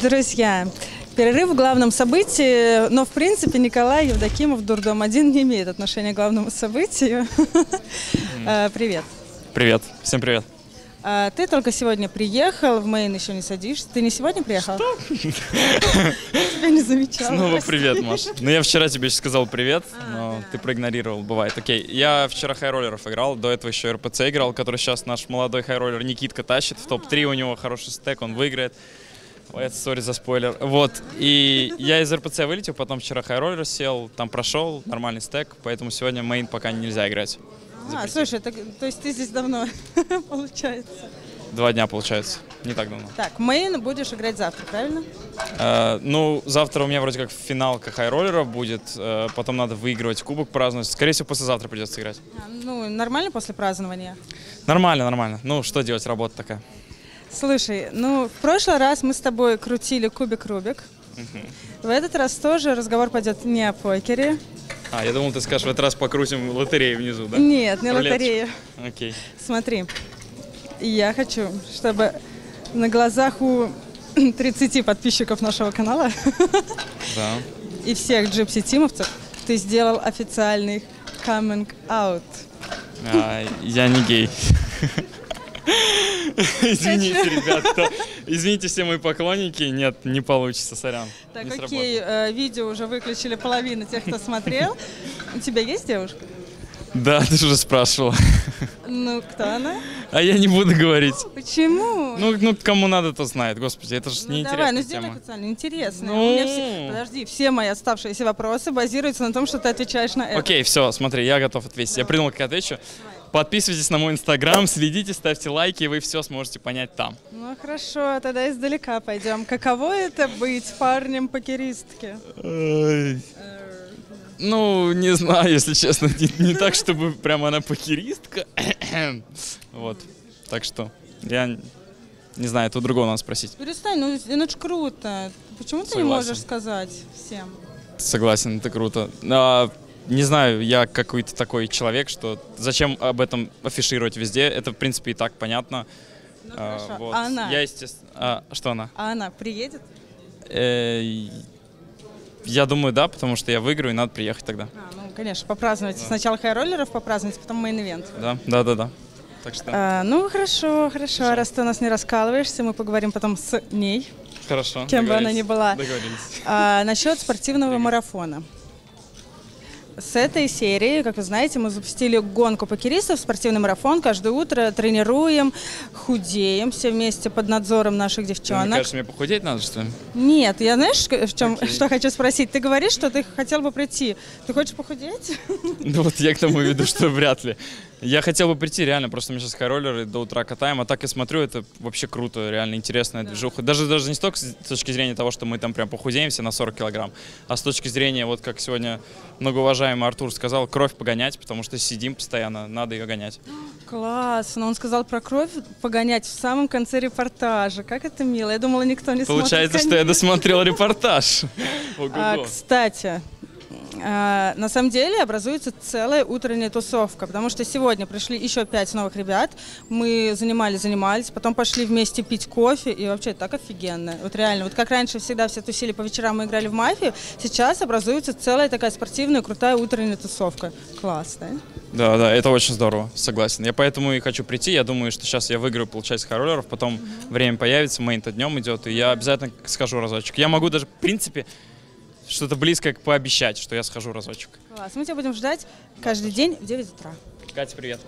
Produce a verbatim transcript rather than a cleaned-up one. Друзья, перерыв в главном событии, но в принципе Николай Евдокимов, Дурдом-один, не имеет отношения к главному событию. Mm. Привет. Привет, всем привет. А, ты только сегодня приехал, в Мейн еще не садишься. Ты не сегодня приехал? Что? Тебя не замечал. Снова привет, Маш. Ну я вчера тебе еще сказал привет, но ты проигнорировал, бывает. Окей, я вчера хайроллеров играл, до этого еще эр пэ цэ играл, который сейчас наш молодой хайроллер Никитка тащит. В топ три у него хороший стек, он выиграет. Это сори за спойлер. Вот, и я из эр пэ цэ вылетел, потом вчера хайроллер сел, там прошел, нормальный стек, поэтому сегодня Мейн пока нельзя играть. А, слушай, так, то есть ты здесь давно, получается? Два дня, получается, не так давно. Так, Мейн будешь играть завтра, правильно? Э, ну, завтра у меня вроде как финалка хайроллеров будет, э, потом надо выигрывать кубок, праздновать. Скорее всего, послезавтра придется играть. А, ну, нормально после празднования? Нормально, нормально. Ну, что делать, работа такая. Слушай, ну, в прошлый раз мы с тобой крутили кубик-рубик. Угу. В этот раз тоже разговор пойдет не о покере. А, я думал, ты скажешь, в этот раз покрутим лотерею внизу, да? Нет, не лотерею. Окей. Смотри, я хочу, чтобы на глазах у тридцати подписчиков нашего канала да. и всех джипси-тимовцев ты сделал официальный coming out. А, я не гей. Извините, ребята. Извините все мои поклонники. Нет, не получится, сорян. Так, окей, э, видео уже выключили половину тех, кто смотрел. У тебя есть девушка? Да, ты же спрашивала. Ну, кто она? А я не буду говорить. Почему? Ну, ну кому надо, то знает, господи, это же ну, неинтересно. Давай, ну сделай официально, интересно. Ну... Все... Подожди, все мои оставшиеся вопросы базируются на том, что ты отвечаешь на это. Окей, все, смотри, я готов ответить. Давай. Я придумал, как отвечу. Давай. Подписывайтесь на мой инстаграм, следите, ставьте лайки, и вы все сможете понять там. Ну хорошо, тогда издалека пойдем. Каково это быть парнем покеристки? Ну, не знаю, если честно. Не, не так, чтобы прям она покеристка. Вот. Так что я не знаю, это у другого надо спросить. Перестань, ну это ж круто. Почему ты не можешь сказать всем? Согласен, это круто. Не знаю, я какой-то такой человек, что зачем об этом афишировать везде, это в принципе и так понятно. Ну, а, хорошо. Вот. А она? Я, естественно... а, что она? А она приедет? Э-э- я думаю, да, потому что я выиграю и надо приехать тогда. А, ну, конечно, попраздновать. Да. Сначала хайроллеров попраздновать, потом мейн-ивент. Да, да, да, да. Так что... а, ну, хорошо, хорошо, хорошо, раз ты у нас не раскалываешься, мы поговорим потом с ней. Хорошо, кем бы она ни была. Договорились. А, насчет спортивного марафона. С этой серии, как вы знаете, мы запустили гонку покеристов, спортивный марафон. Каждое утро тренируем, худеем, все вместе под надзором наших девчонок. Мне кажется, мне похудеть надо, что ли? Нет, я знаешь, в чем, что хочу спросить? Ты говоришь, что ты хотел бы прийти. Ты хочешь похудеть? Ну вот я к тому веду, что вряд ли. Я хотел бы прийти, реально, просто мы сейчас хайроллеры до утра катаем, а так я смотрю, это вообще круто, реально интересная да. движуха. Даже, даже не столько с точки зрения того, что мы там прям похудеемся на сорок килограмм, а с точки зрения, вот как сегодня многоуважаемый Артур сказал, кровь погонять, потому что сидим постоянно, надо ее гонять. Классно, он сказал про кровь погонять в самом конце репортажа, как это мило, я думала, никто не смотрит. Получается, что я досмотрел репортаж. Кстати... на самом деле образуется целая утренняя тусовка, потому что сегодня пришли еще пять новых ребят, мы занимались, занимались, потом пошли вместе пить кофе, и вообще так офигенно, вот реально, вот как раньше всегда все тусили по вечерам, мы играли в мафию, сейчас образуется целая такая спортивная, крутая утренняя тусовка, классная. Да, да, это очень здорово, согласен, я поэтому и хочу прийти, я думаю, что сейчас я выиграю, получается, хайроллеров, потом mm-hmm. время появится, мейн-то днем идет, и я обязательно схожу разочек, я могу даже, в принципе, что-то близкое к пообещать, что я схожу разочек. Класс, мы тебя будем ждать каждый день в девять утра. Катя, привет.